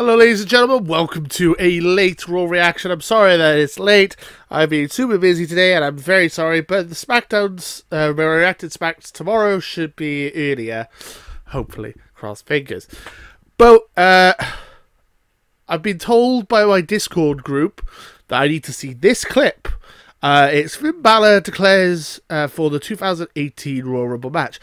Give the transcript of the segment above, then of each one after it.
Hello ladies and gentlemen, welcome to a late Raw reaction. I'm sorry that it's late, I've been super busy today and I'm very sorry, but the SmackDowns, reacted SmackDowns tomorrow should be earlier, hopefully, cross fingers. But I've been told by my Discord group that I need to see this clip. It's Finn Bálor declares for the 2018 Royal Rumble match.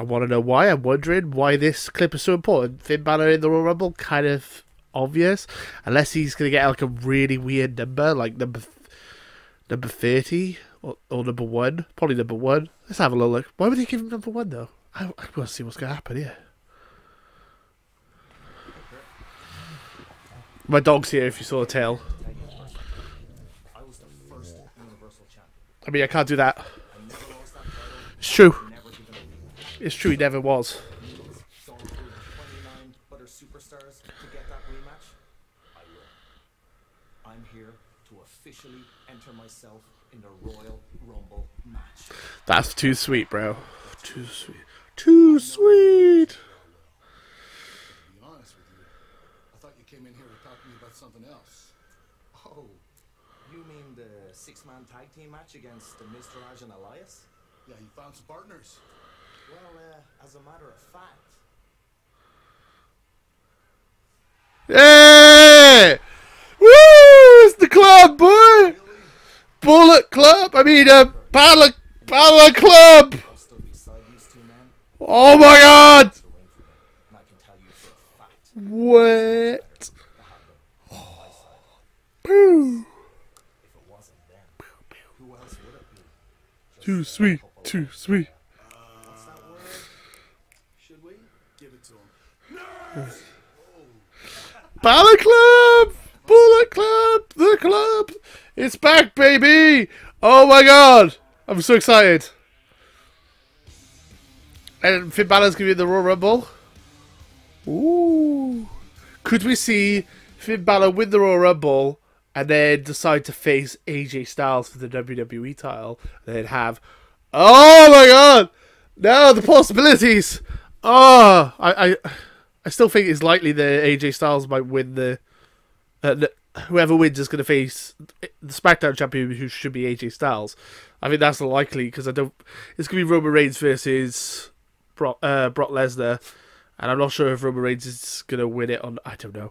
I want to know why. I'm wondering why this clip is so important. Finn Bálor in the Royal Rumble, kind of obvious. Unless he's going to get like a really weird number, like number 30 or number 1. Probably number 1. Let's have a little look. Why would they give him number 1 though? I want to see what's going to happen here. My dog's here if you saw the tail. I mean, I can't do that. It's true. It's true, he never was. I'm here to officially enter myself in the Royal Rumble match. That's too sweet, bro. Too sweet. Too sweet. To be honest with you, I thought you came in here to talk to me about something else. Oh, you mean the 6-man tag team match against the Mr. Raj and Elias? Yeah, you found some partners. Well, as a matter of fact. Yeah! Woo! It's the club, boy! Really? Bullet Club! I mean, Balor Club! Oh my god! What? Boo! Too sweet, too sweet. Balor Club! Bullet Club! The club! It's back, baby! Oh my god! I'm so excited. And Finn Balor's gonna be in the Royal Rumble. Ooh. Could we see Finn Balor win the Royal Rumble and then decide to face AJ Styles for the WWE title and then have... Oh my god! Now the possibilities! Oh! I still think it's likely that AJ Styles might win the... whoever wins is going to face the SmackDown champion, who should be AJ Styles. I mean, that's likely because I don't... It's going to be Roman Reigns versus Brock Lesnar. And I'm not sure if Roman Reigns is going to win it on... I don't know.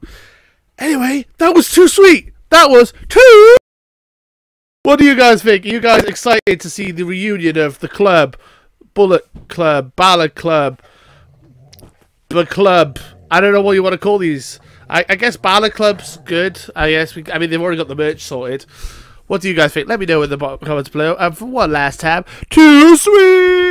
Anyway, that was too sweet. That was too... What do you guys think? Are you guys excited to see the reunion of the club? Bullet Club, Balor Club... The club. I don't know what you want to call these. I guess Balor Club's good. I guess I mean, they've already got the merch sorted. What do you guys think? Let me know in the comments below. And for one last time, too sweet.